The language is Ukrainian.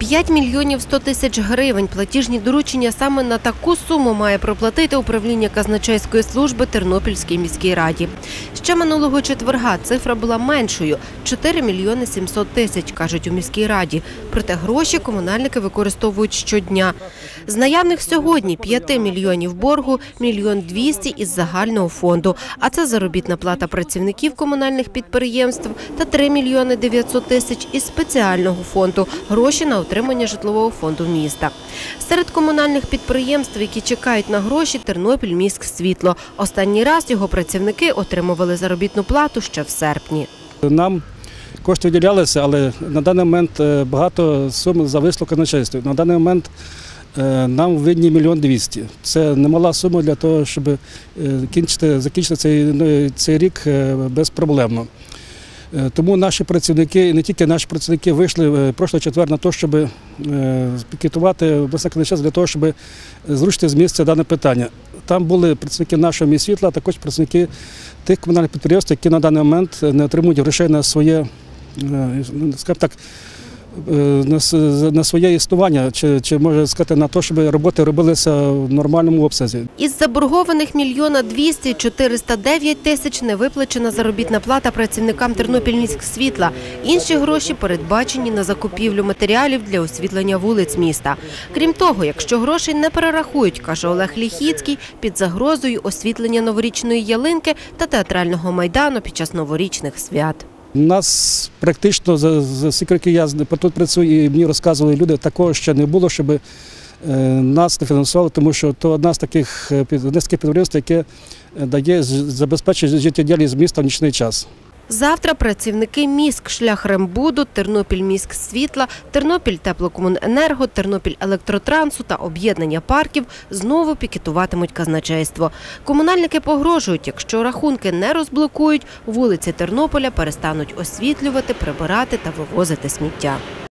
5 мільйонів 100 тисяч гривень. Платіжні доручення саме на таку суму має проплатити управління казначейської служби Тернопільській міській раді. Ще минулого четверга цифра була меншою – 4 мільйони 700 тисяч, кажуть у міській раді. Проте гроші комунальники використовують щодня. З наявних сьогодні 5 мільйонів боргу – 1 мільйон 200 із загального фонду. А це заробітна плата працівників комунальних підприємств та 3 мільйони 900 тисяч із спеціального фонду – гроші на отримання житлового фонду міста. Серед комунальних підприємств, які чекають на гроші, Тернопільміськсвітло. Останній раз його працівники отримували заробітну плату ще в серпні. Нам кошти виділялися, але на даний момент багато сум зависло казначейству. На даний момент нам видні 1 мільйон 200 тисяч. Це немала сума для того, щоб закінчити цей рік безпроблемно. Тому наші працівники, не тільки наші працівники, вийшли прошлого четвер на те, щоб пікетувати обласний казначейство для того, щоб зрушити з місця дане питання. Там були працівники нашого міськсвітла, а також працівники тих комунальних підприємств, які на даний момент не отримують грошей на своє, скажімо так, на своє існування, чи можна сказати, на те, щоб роботи робилися в нормальному обсязі. Із заборгованих 1 мільйон 200 тисяч 409 тисяч не виплачена заробітна плата працівникам Тернопільміськсвітла. Інші гроші передбачені на закупівлю матеріалів для освітлення вулиць міста. Крім того, якщо грошей не перерахують, каже Олег Лихицький, під загрозою освітлення новорічної ялинки та театрального майдану під час новорічних свят. У нас практично за всі роки, я тут працюю, і мені розказували люди, такого ще не було, щоб нас не фінансували, тому що це одне з таких підприємств, яке забезпечує життєдіяльність міста в нічний час. Завтра працівники Міськшляхрембуду, Тернопільміськсвітла, Тернопільтеплокомуненерго, Тернопілелектротранс та Об'єднання парків знову пікетуватимуть казначейство. Комунальники погрожують, якщо рахунки не розблокують, вулиці Тернополя перестануть освітлювати, прибирати та вивозити сміття.